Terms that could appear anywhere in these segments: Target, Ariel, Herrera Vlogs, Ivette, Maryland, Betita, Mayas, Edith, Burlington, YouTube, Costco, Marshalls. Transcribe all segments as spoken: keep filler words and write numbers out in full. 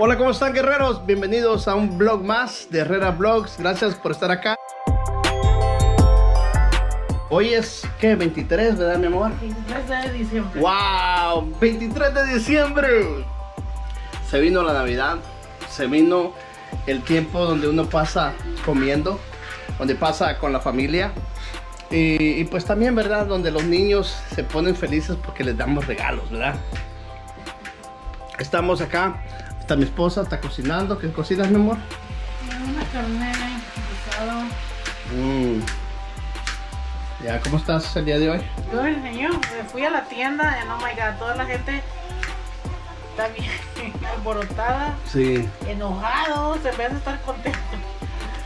Hola, ¿cómo están, guerreros? Bienvenidos a un vlog más de Herrera Vlogs. Gracias por estar acá. Hoy es, ¿qué? veintitrés, ¿verdad, mi amor? veintitrés de diciembre. ¡Wow! veintitrés de diciembre. Se vino la Navidad. Se vino el tiempo donde uno pasa comiendo, donde pasa con la familia. Y, y pues también, ¿verdad? Donde los niños se ponen felices porque les damos regalos, ¿verdad? Estamos acá. Está mi esposa, está cocinando. ¿Qué cocinas, mi amor? Una carne guisada. Mm. Ya, ¿cómo estás el día de hoy? Yo, señor, fui a la tienda. And oh my God, toda la gente está bien alborotada. Sí. Enojado, se ve a estar contento.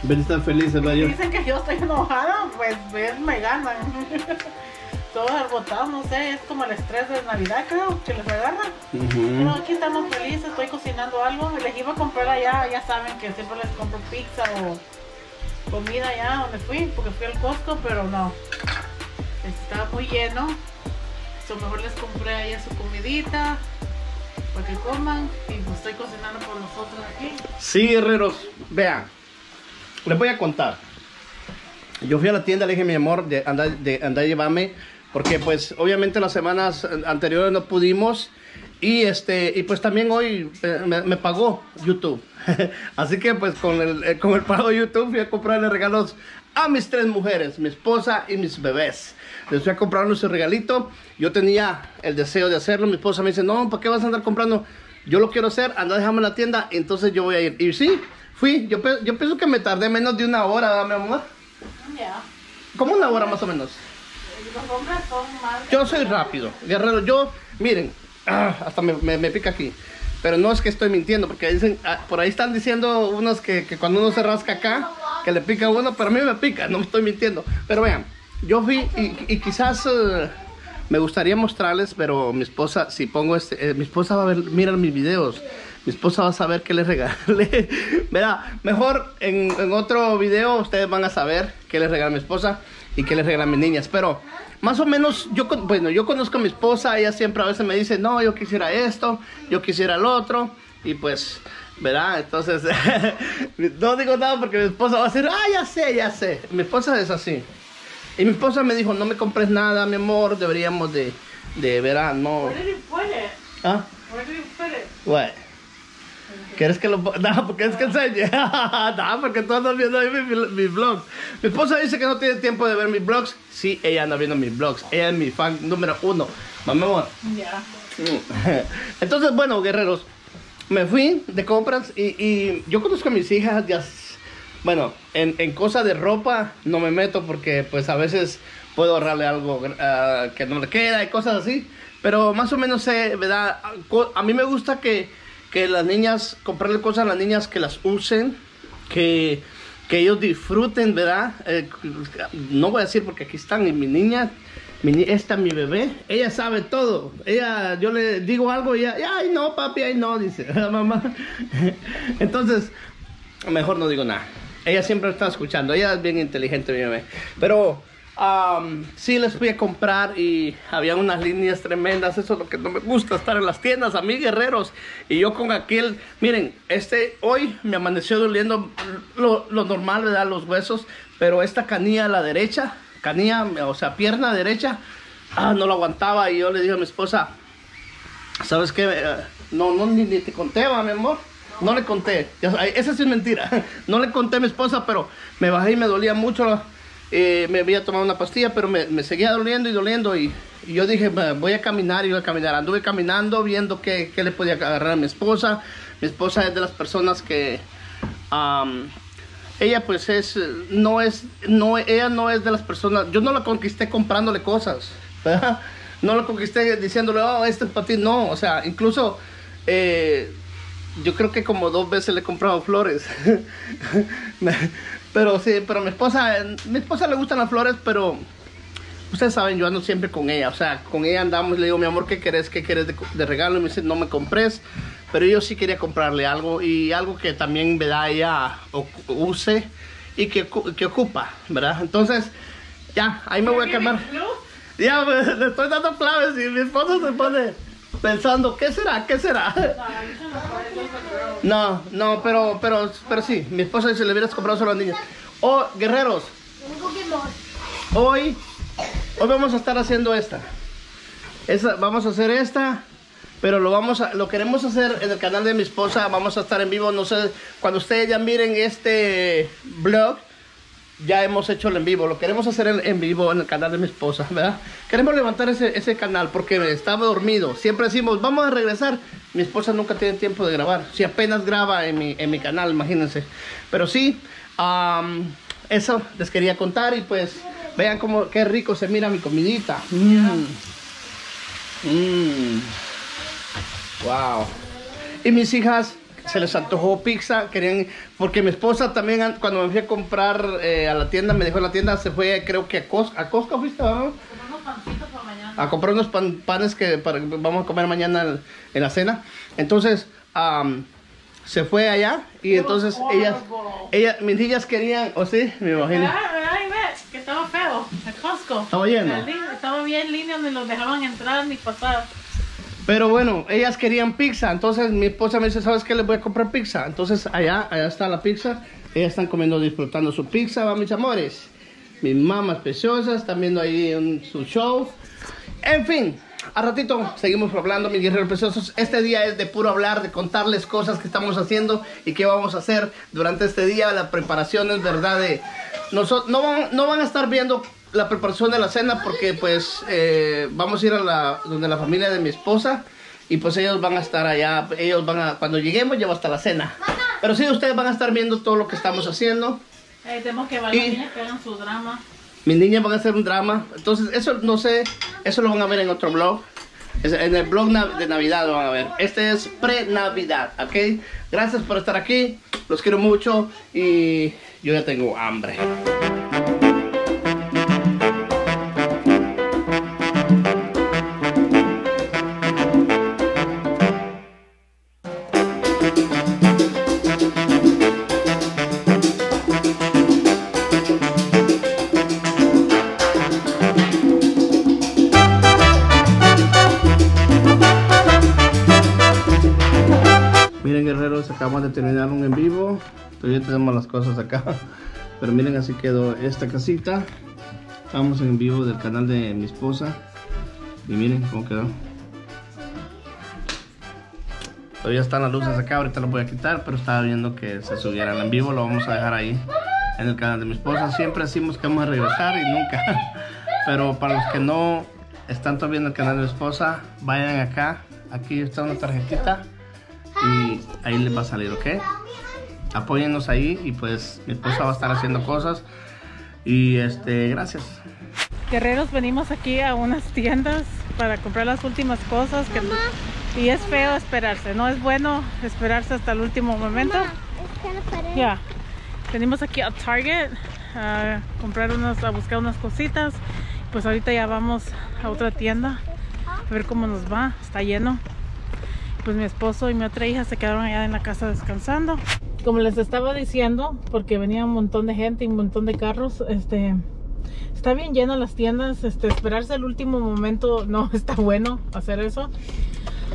Ven, están felices, ¿verdad? Dicen que yo estoy enojada, pues ven, me ganan. Todos alborotados, no sé, es como el estrés de Navidad, creo, que les agarra. Uh -huh. Pero aquí estamos felices, estoy cocinando algo, les iba a comprar allá, ya saben que siempre les compro pizza o comida allá donde fui, porque fui al Costco, pero no, está muy lleno, so mejor les compré allá su comidita, para que coman, y pues estoy cocinando por nosotros aquí. Sí, herreros, vean, les voy a contar, yo fui a la tienda, le dije a mi amor, de andar de andar llévame, porque pues obviamente las semanas anteriores no pudimos y este y pues también hoy me, me pagó YouTube. Así que pues con el, con el pago de YouTube fui a comprarle regalos a mis tres mujeres, mi esposa y mis bebés. Les fui a comprar ese regalito. Yo tenía el deseo de hacerlo. Mi esposa me dice, no, ¿para qué vas a andar comprando? Yo lo quiero hacer, anda, déjame en la tienda, entonces yo voy a ir. Y sí, fui. Yo, yo pienso que me tardé menos de una hora, ¿verdad, mi amor? Yeah. ¿Cómo una hora más o menos? Los hombres son más... Yo soy rápido, guerrero, yo, miren, ah, hasta me, me, me pica aquí. Pero no es que estoy mintiendo, porque dicen, ah, por ahí están diciendo unos que, que cuando uno se rasca acá, que le pica uno, pero a mí me pica, no estoy mintiendo. Pero vean, yo fui y, y quizás uh, me gustaría mostrarles, pero mi esposa, si pongo este, eh, mi esposa va a ver, mirar mis videos. Mi esposa va a saber qué les regalé. Verá, mejor en, en otro video ustedes van a saber qué les regala mi esposa y qué les regalan mis niñas. Pero más o menos, yo, bueno, yo conozco a mi esposa. Ella siempre a veces me dice, no, yo quisiera esto, yo quisiera el otro. Y pues, verá, entonces, no digo nada porque mi esposa va a decir, ah, ya sé, ya sé. Mi esposa es así. Y mi esposa me dijo, no me compres nada, mi amor, deberíamos de, de verá, no. ¿Dónde le puede? ¿Ah? ¿Dónde le puede? What? ¿Quieres que lo no, porque es que enseñe? No, porque todos están viendo ahí mis, mis vlogs. Mi esposa dice que no tiene tiempo de ver mis vlogs. Sí, ella anda viendo mis vlogs. Ella es mi fan número uno. Mamá, amor. Ya. Entonces, bueno, guerreros, me fui de compras y, y yo conozco a mis hijas. Ya, bueno, en, en cosas de ropa no me meto porque pues a veces puedo ahorrarle algo uh, que no le queda y cosas así. Pero más o menos sé, ¿verdad? A mí me gusta que... que las niñas, comprarle cosas a las niñas que las usen, que, que ellos disfruten, ¿verdad? Eh, no voy a decir porque aquí están, y mi niña, mi, esta mi bebé, ella sabe todo. Ella, yo le digo algo y ella, ay no papi, ay no, dice la mamá. Entonces, mejor no digo nada. Ella siempre está escuchando, ella es bien inteligente, mi bebé. Pero... Um, sí, les fui a comprar y había unas líneas tremendas. Eso es lo que no me gusta, estar en las tiendas, a mí, guerreros. Y yo con aquel, miren, este hoy me amaneció doliendo lo, lo normal, ¿verdad? Los huesos. Pero esta canilla a la derecha, canilla, o sea, pierna derecha, ah, no lo aguantaba. Y yo le dije a mi esposa, ¿sabes qué? No, no, ni, ni te conté, ¿va, mi amor? No le conté, esa sí es mentira. No le conté a mi esposa, pero me bajé y me dolía mucho la... Eh, me había tomado una pastilla, pero me, me seguía doliendo y doliendo. Y, y yo dije, voy a caminar y voy a caminar. Anduve caminando, viendo qué, qué le podía agarrar a mi esposa. Mi esposa es de las personas que... Um, ella pues es... No es... No, ella no es de las personas... Yo no la conquisté comprándole cosas, ¿verdad? No la conquisté diciéndole, oh, este es para ti. No, o sea, incluso... Eh, yo creo que como dos veces le he comprado flores. Pero sí, pero mi esposa, mi esposa le gustan las flores, pero ustedes saben, yo ando siempre con ella. O sea, con ella andamos, le digo, mi amor, ¿qué querés? ¿Qué querés de, de regalo? Y me dice, no me compres. Pero yo sí quería comprarle algo y algo que también, ¿verdad? Ella use y que, que ocupa, ¿verdad? Entonces, ya, ahí me voy a calmar. Ya, le estoy dando claves y mi esposa se pone... pensando, ¿qué será? ¿Qué será? No, no, pero, pero, pero sí, mi esposa dice, le hubieras comprado solo a niñas. Oh, guerreros, hoy, hoy vamos a estar haciendo esta. Esta, vamos a hacer esta, pero lo vamos a, lo queremos hacer en el canal de mi esposa. Vamos a estar en vivo, no sé, cuando ustedes ya miren este vlog, ya hemos hecho el en vivo. Lo queremos hacer en, en vivo en el canal de mi esposa, ¿verdad? Queremos levantar ese, ese canal porque estaba dormido. Siempre decimos, vamos a regresar. Mi esposa nunca tiene tiempo de grabar. Si apenas graba en mi, en mi canal, imagínense. Pero sí, um, eso les quería contar. Y pues, vean cómo, qué rico se mira mi comidita. Mmm. Mmm. Wow. Y mis hijas se les antojó pizza, querían, porque mi esposa también cuando me fui a comprar eh, a la tienda, me dejó en la tienda, se fue creo que a Costco, a Costco fuiste, ¿no? A comprar unos pan, panes que para, vamos a comer mañana en, en la cena. Entonces um, se fue allá y entonces ellas, ellas, mis hijas querían, o oh, sí, me imagino. Que estaba feo, el Costco. Estaba lleno. Estaba bien línea, ni los dejaban entrar ni pasar. Pero bueno, ellas querían pizza, entonces mi esposa me dice, ¿sabes qué? Les voy a comprar pizza. Entonces allá, allá está la pizza, ellas están comiendo, disfrutando su pizza, va mis amores. Mis mamas preciosas, están viendo ahí un, su show. En fin, a ratito seguimos hablando, mis guerreros preciosos. Este día es de puro hablar, de contarles cosas que estamos haciendo y qué vamos a hacer durante este día. La preparación es verdad de... Nosotros, no, van, no van a estar viendo... la preparación de la cena porque pues eh, vamos a ir a la, donde la familia de mi esposa y pues ellos van a estar allá, ellos van a, cuando lleguemos llevo hasta la cena, pero sí ustedes van a estar viendo todo lo que estamos haciendo. Eh, tenemos que ver, las niñas que hagan su drama, mis niñas van a hacer un drama, entonces eso no sé, eso lo van a ver en otro vlog, en el vlog de Navidad lo van a ver, este es pre-Navidad, ok, gracias por estar aquí, los quiero mucho y yo ya tengo hambre. Acabamos de terminar un en vivo, todavía tenemos las cosas acá, pero miren, así quedó esta casita. Estamos en vivo del canal de mi esposa y miren cómo quedó. Todavía están las luces acá, ahorita las voy a quitar, pero estaba viendo que se subieran en vivo, lo vamos a dejar ahí en el canal de mi esposa. Siempre decimos que vamos a regresar y nunca, pero para los que no están todavía en el canal de mi esposa, vayan acá, aquí está una tarjetita y ahí les va a salir, ¿ok? Apóyennos ahí y pues mi esposa va a estar haciendo cosas y este, gracias. Guerreros, venimos aquí a unas tiendas para comprar las últimas cosas que, mamá, y es mamá. Feo esperarse, no es bueno esperarse hasta el último momento. Ya, yeah. Venimos aquí a Target a comprar unos, a buscar unas cositas, pues ahorita ya vamos a otra tienda a ver cómo nos va, está lleno. Pues mi esposo y mi otra hija se quedaron allá en la casa descansando. Como les estaba diciendo, porque venía un montón de gente y un montón de carros, este, está bien lleno las tiendas, este, esperarse el último momento no está bueno hacer eso.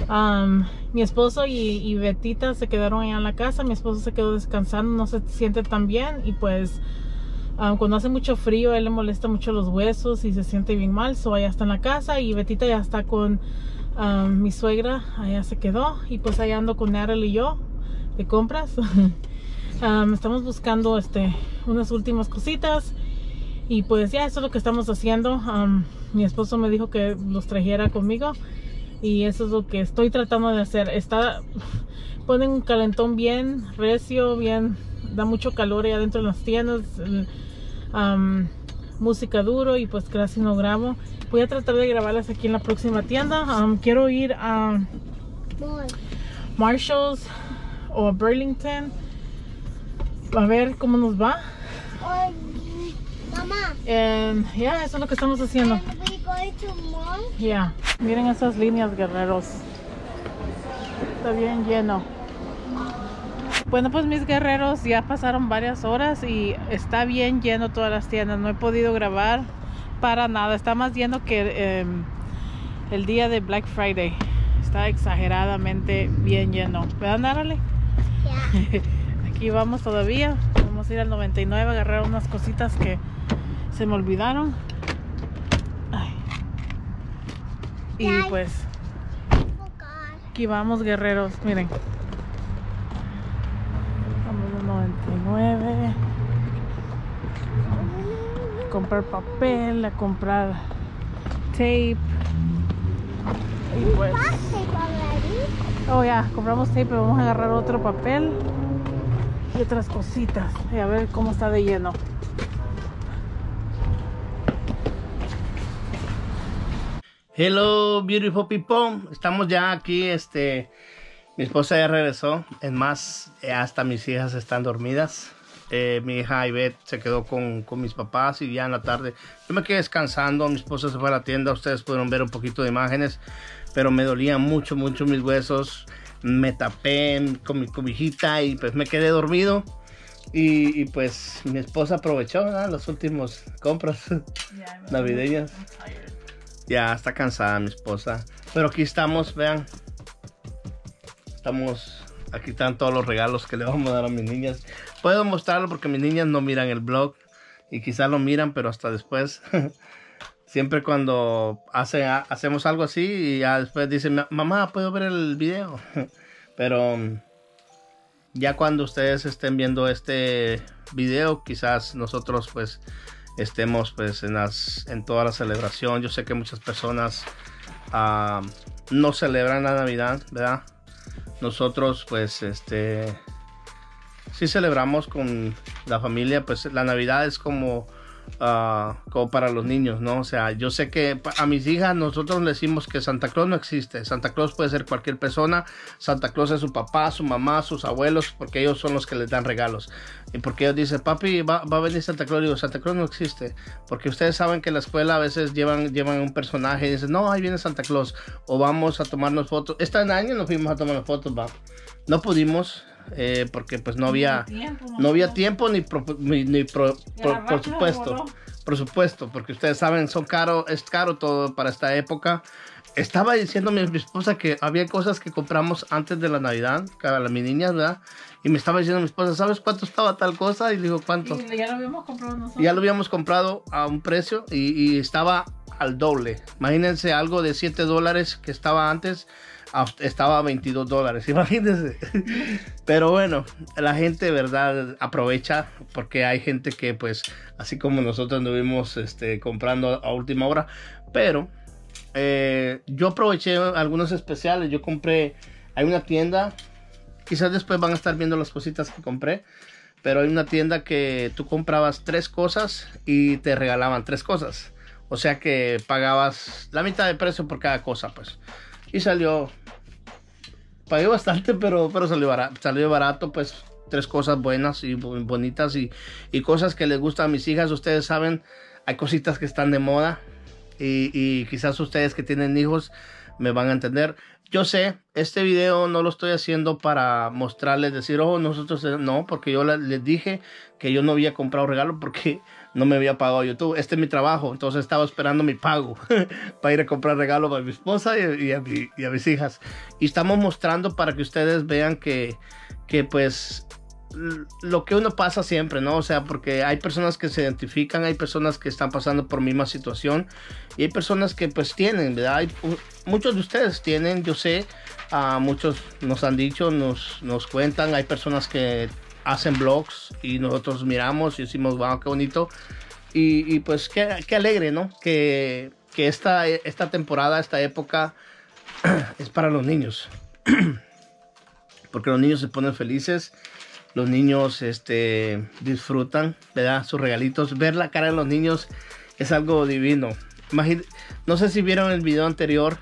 Um, mi esposo y, y Betita se quedaron allá en la casa, mi esposo se quedó descansando, no se siente tan bien y pues um, cuando hace mucho frío a él le molesta mucho los huesos y se siente bien mal, so allá está en la casa y Betita ya está con... Um, mi suegra allá se quedó y pues allá ando con Ariel y yo de compras. um, estamos buscando este, unas últimas cositas y pues ya eso es lo que estamos haciendo. Um, mi esposo me dijo que los trajera conmigo y eso es lo que estoy tratando de hacer. Está, ponen un calentón bien recio, bien, da mucho calor allá dentro de las tiendas, um, música duro y pues casi no grabo. Voy a tratar de grabarlas aquí en la próxima tienda. Um, quiero ir a Marshalls o a Burlington. A ver cómo nos va. Mamá. Um, ya, yeah, eso es lo que estamos haciendo. Ya. Yeah. Miren esas líneas, guerreros. Está bien lleno. Bueno, pues mis guerreros, ya pasaron varias horas y está bien lleno todas las tiendas. No he podido grabar para nada, está más lleno que eh, el día de Black Friday. está exageradamente bien lleno. ¿Verdad, Narale? Yeah. Aquí vamos todavía. Vamos a ir al noventa y nueve a agarrar unas cositas que se me olvidaron. Ay. Y pues aquí vamos, guerreros. Miren. Vamos al noventa y nueve. A comprar papel, a comprar tape. Y pues, oh ya, yeah, compramos tape, pero vamos a agarrar otro papel y otras cositas. Y a ver cómo está de lleno. Hello, beautiful people. Estamos ya aquí, este, mi esposa ya regresó. Es más, hasta mis hijas están dormidas. Eh, mi hija Ivette se quedó con, con mis papás y ya en la tarde yo me quedé descansando. Mi esposa se fue a la tienda. Ustedes pudieron ver un poquito de imágenes, pero me dolían mucho, mucho mis huesos. Me tapé con mi cobijita y pues me quedé dormido. Y, y pues mi esposa aprovechó, ¿no?, las últimas compras yeah, navideñas. Ya está cansada mi esposa, pero aquí estamos, vean. Estamos... Aquí están todos los regalos que le vamos a dar a mis niñas. Puedo mostrarlo porque mis niñas no miran el vlog. Y quizás lo miran, pero hasta después. Siempre cuando hace, hacemos algo así y ya después dicen, mamá, ¿puedo ver el video? Pero ya cuando ustedes estén viendo este video, quizás nosotros pues estemos pues en, las, en toda la celebración. Yo sé que muchas personas uh, no celebran la Navidad, ¿verdad? Nosotros pues este sí celebramos con la familia, pues la Navidad es como uh, como para los niños, ¿no? O sea, yo sé que a mis hijas nosotros les decimos que Santa Claus no existe. Santa Claus puede ser cualquier persona. Santa Claus es su papá, su mamá, sus abuelos, porque ellos son los que les dan regalos. Y porque ellos dicen, papi, va, va a venir Santa Claus. Digo, Santa Claus no existe. Porque ustedes saben que en la escuela a veces llevan, llevan un personaje y dicen, no, ahí viene Santa Claus. O vamos a tomarnos fotos. Este año nos fuimos a tomar fotos, va. No pudimos. Eh, porque pues no había tiempo, no, no había tiempo ni, pro, ni, ni pro, pro, por supuesto por supuesto porque ustedes saben son caro es caro todo para esta época. Estaba diciendo mi esposa que había cosas que compramos antes de la Navidad para las mis niñas, ¿verdad? Y me estaba diciendo mi esposa, ¿sabes cuánto estaba tal cosa? Y digo, ¿cuánto? Y ya lo habíamos comprado nosotros. Ya lo habíamos comprado a un precio y, y estaba al doble. Imagínense algo de siete dólares que estaba antes. Estaba a veintidós dólares, imagínense. Pero bueno, la gente, verdad, aprovecha, porque hay gente que pues así como nosotros anduvimos este, comprando a última hora. Pero eh, yo aproveché algunos especiales. Yo compré, hay una tienda, quizás después van a estar viendo las cositas que compré, pero hay una tienda que tú comprabas tres cosas y te regalaban tres cosas. O sea que pagabas la mitad de precio por cada cosa, pues. Y salió, pagué bastante, pero, pero salió, barato, salió barato, pues tres cosas buenas y bonitas y, y cosas que les gustan a mis hijas. Ustedes saben, hay cositas que están de moda y, y quizás ustedes que tienen hijos me van a entender. Yo sé, este video no lo estoy haciendo para mostrarles, decir, oh, nosotros no, porque yo les dije que yo no había comprado regalo porque no me había pagado YouTube. Este es mi trabajo, entonces estaba esperando mi pago para ir a comprar regalo para mi esposa y, y, a, mi, y a mis hijas. Y estamos mostrando para que ustedes vean que, que pues, lo que uno pasa siempre, ¿no? O sea, porque hay personas que se identifican, hay personas que están pasando por misma situación y hay personas que pues tienen, ¿verdad? Hay, muchos de ustedes tienen, yo sé, uh, muchos nos han dicho, nos, nos cuentan, hay personas que hacen vlogs y nosotros miramos y decimos, wow, qué bonito. Y, y pues qué, qué alegre, ¿no? Que, que esta, esta temporada, esta época es para los niños. Porque los niños se ponen felices. Los niños este, disfrutan, ¿verdad?, sus regalitos. Ver la cara de los niños es algo divino. Imagin- no sé si vieron el video anterior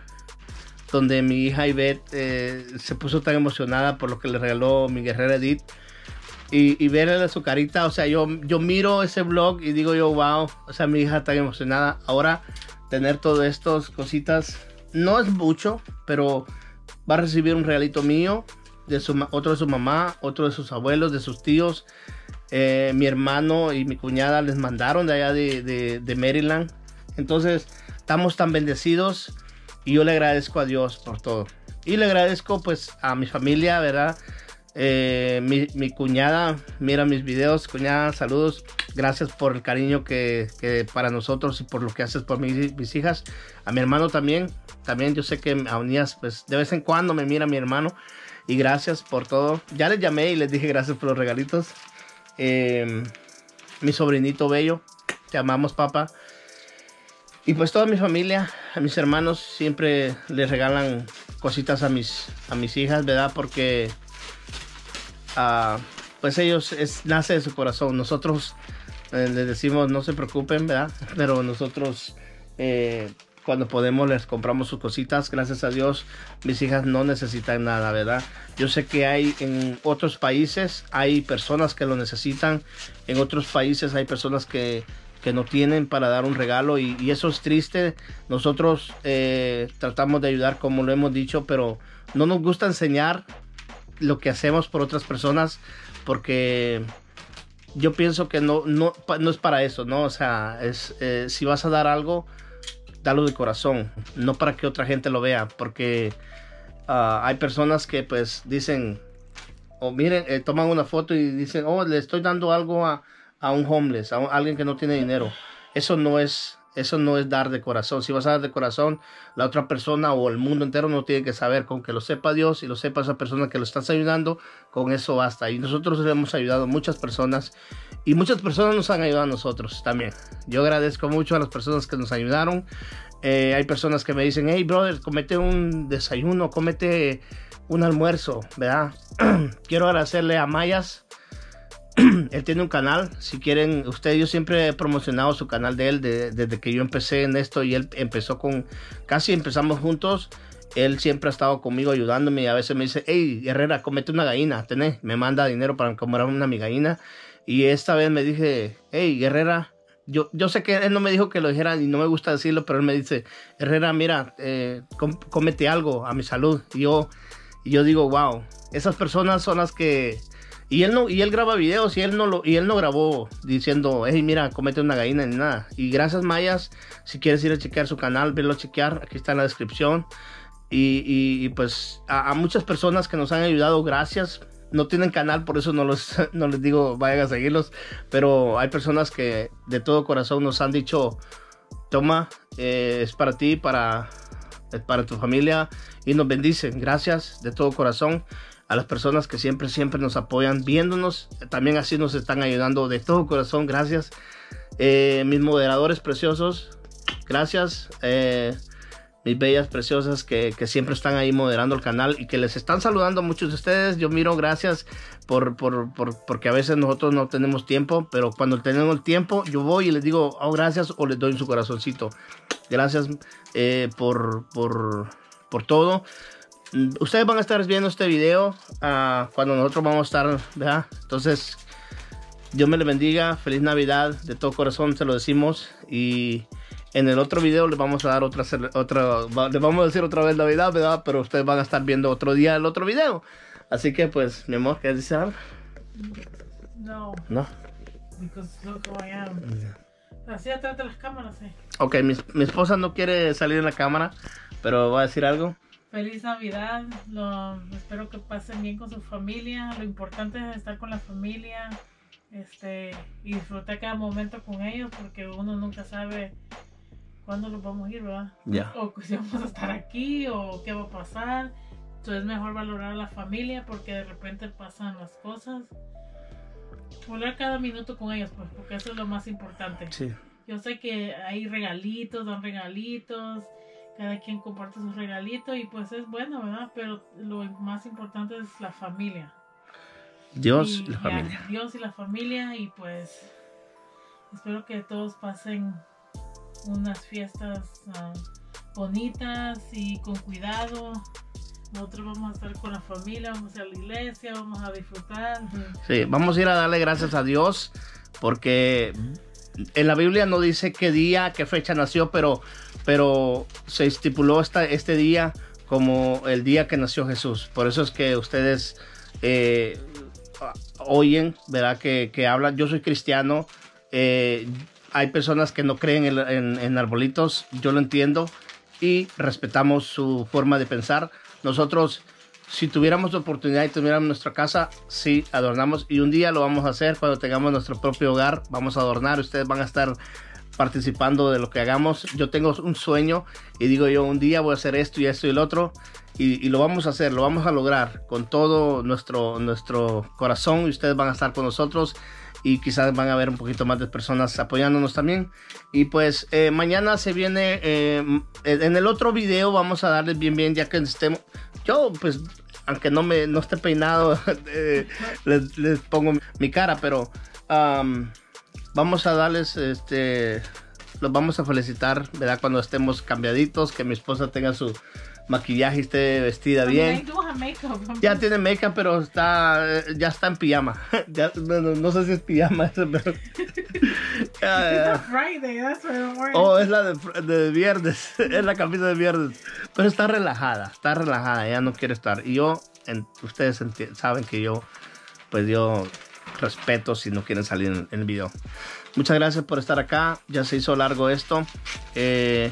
donde mi hija Ivette eh, se puso tan emocionada por lo que le regaló mi guerrera Edith. Y, y verle su carita, o sea, yo, yo miro ese vlog y digo yo, wow, o sea, mi hija tan emocionada. Ahora tener todas estas cositas no es mucho, pero va a recibir un regalito mío. De su, otro de su mamá, otro de sus abuelos, de sus tíos. Eh, mi hermano y mi cuñada les mandaron de allá de, de, de Maryland. Entonces, estamos tan bendecidos y yo le agradezco a Dios por todo. Y le agradezco pues a mi familia, ¿verdad? Eh, mi, mi cuñada mira mis videos. Cuñada, saludos, gracias por el cariño que, que para nosotros y por lo que haces por mi, mis hijas. A mi hermano también, también yo sé que a Unías pues de vez en cuando me mira mi hermano, y gracias por todo. Ya les llamé y les dije gracias por los regalitos. Eh, mi sobrinito bello, te amamos, papá. Y pues toda mi familia, a mis hermanos siempre les regalan cositas a mis, a mis hijas, ¿verdad? Porque Uh, pues ellos, es, nace de su corazón. Nosotros eh, les decimos no se preocupen, ¿verdad? Pero nosotros eh, cuando podemos les compramos sus cositas. Gracias a Dios mis hijas no necesitan nada, ¿verdad? Yo sé que hay en otros países, hay personas que lo necesitan. En otros países hay personas que, que no tienen para dar un regalo, y, y eso es triste. Nosotros eh, tratamos de ayudar como lo hemos dicho, pero no nos gusta enseñar lo que hacemos por otras personas, porque yo pienso que no, no, no es para eso, ¿no? O sea, es, eh, si vas a dar algo, dalo de corazón, no para que otra gente lo vea, porque uh, hay personas que pues dicen, o oh, miren, eh, toman una foto y dicen, oh, le estoy dando algo a, a un homeless, a, un, a alguien que no tiene dinero. Eso no es... Eso no es dar de corazón. Si vas a dar de corazón, la otra persona o el mundo entero no tiene que saber. Con que lo sepa Dios y lo sepa esa persona que lo estás ayudando, con eso basta. Y nosotros hemos ayudado a muchas personas, y muchas personas nos han ayudado a nosotros también. Yo agradezco mucho a las personas que nos ayudaron. Eh, hay personas que me dicen, hey brother, comete un desayuno, comete un almuerzo, ¿verdad? Quiero agradecerle a Mayas. Él tiene un canal, si quieren ustedes, yo siempre he promocionado su canal de él de, desde que yo empecé en esto, y él empezó con, casi empezamos juntos. Él siempre ha estado conmigo ayudándome, y a veces me dice, hey Herrera, comete una gallina, tenés, me manda dinero para comprar una mi gallina. Y esta vez me dije, hey Herrera, yo, yo sé que él no me dijo que lo dijera y no me gusta decirlo, pero él me dice, Herrera, mira, eh, com comete algo a mi salud. Y yo, y yo digo, wow, esas personas son las que... Y él, no, y él graba videos, y él no, lo, y él no grabó diciendo, hey, mira, comete una gallina ni nada. Y gracias, Mayas. Si quieres ir a chequear su canal, velo a chequear. Aquí está en la descripción. Y, y, y pues a, a muchas personas que nos han ayudado, gracias. No tienen canal, por eso no, los, no les digo vayan a seguirlos. Pero hay personas que de todo corazón nos han dicho, toma, eh, es para ti, para, para tu familia. Y nos bendicen. Gracias de todo corazón a las personas que siempre, siempre nos apoyan viéndonos. También así nos están ayudando de todo corazón. Gracias. Eh, mis moderadores preciosos. Gracias. Eh, mis bellas preciosas que, que siempre están ahí moderando el canal y que les están saludando a muchos de ustedes. Yo miro, gracias por, por, por, porque a veces nosotros no tenemos tiempo, pero cuando tenemos tiempo yo voy y les digo, oh, gracias, o les doy su corazoncito. Gracias eh, por, por, por todo. Ustedes van a estar viendo este video uh, cuando nosotros vamos a estar, ¿verdad? Entonces, Dios me les bendiga. Feliz Navidad. De todo corazón se lo decimos. Y en el otro video les vamos a dar otra... otra les vamos a decir otra vez Navidad, ¿verdad? Pero ustedes van a estar viendo otro día el otro video. Así que, pues, mi amor, ¿quieres decir algo? No. No. Because look who I am. Así atrás de las cámaras, ¿eh? Ok, mi, mi esposa no quiere salir en la cámara, pero va a decir algo. Feliz Navidad, lo, espero que pasen bien con su familia. Lo importante es estar con la familia, este, y disfrutar cada momento con ellos, porque uno nunca sabe cuándo nos vamos a ir, ¿verdad? Yeah. O si vamos a estar aquí, o qué va a pasar. Entonces es mejor valorar a la familia, porque de repente pasan las cosas. Volar cada minuto con ellos, pues, porque eso es lo más importante. Sí. Yo sé que hay regalitos, dan regalitos. Cada quien comparte sus regalitos y pues es bueno, ¿verdad? Pero lo más importante es la familia. Dios y la familia. Dios y la familia, y pues espero que todos pasen unas fiestas uh, bonitas y con cuidado. Nosotros vamos a estar con la familia, vamos a la iglesia, vamos a disfrutar. Sí, vamos a ir a darle gracias a Dios, porque en la Biblia no dice qué día, qué fecha nació, pero, pero se estipuló esta, este día como el día que nació Jesús. Por eso es que ustedes eh, oyen, ¿verdad? Que, que hablan. Yo soy cristiano. Eh, hay personas que no creen en, en, en arbolitos. Yo lo entiendo y respetamos su forma de pensar. Nosotros, si tuviéramos la oportunidad y tuviéramos nuestra casa, sí adornamos. Y un día lo vamos a hacer cuando tengamos nuestro propio hogar. Vamos a adornar. Ustedes van a estar participando de lo que hagamos. Yo tengo un sueño y digo yo, un día voy a hacer esto y esto y el otro. Y, y lo vamos a hacer, lo vamos a lograr con todo nuestro, nuestro corazón. Y ustedes van a estar con nosotros. Y quizás van a haber un poquito más de personas apoyándonos también. Y pues eh, mañana se viene... Eh, en el otro video vamos a darles bien bien ya que estemos... Yo pues, aunque no, me, no esté peinado, eh, les, les pongo mi cara. Pero um, vamos a darles... este los vamos a felicitar, ¿verdad? Cuando estemos cambiaditos, que mi esposa tenga su... maquillaje, esté vestida bien. Ya tiene make-up, pero está, ya está en pijama. Ya, bueno, no sé si es pijama eso, pero... Uh, Friday, that's what I'm wearing. Oh, es la de, de viernes. Es la camisa de viernes. Pero está relajada, está relajada. Ella no quiere estar. Y yo, en, ustedes saben que yo, pues yo respeto si no quieren salir en, en el video. Muchas gracias por estar acá. Ya se hizo largo esto. Eh,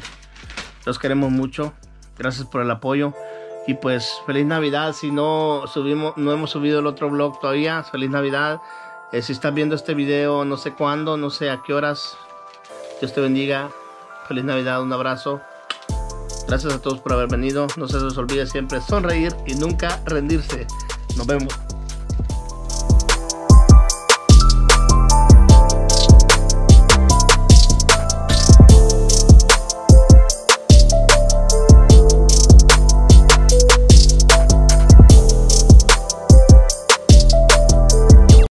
los queremos mucho. Gracias por el apoyo. Y pues feliz Navidad. Si no subimos, no hemos subido el otro vlog todavía, feliz Navidad. Eh, si estás viendo este video no sé cuándo, no sé a qué horas, Dios te bendiga. Feliz Navidad, un abrazo. Gracias a todos por haber venido. No se les olvide siempre sonreír y nunca rendirse. Nos vemos.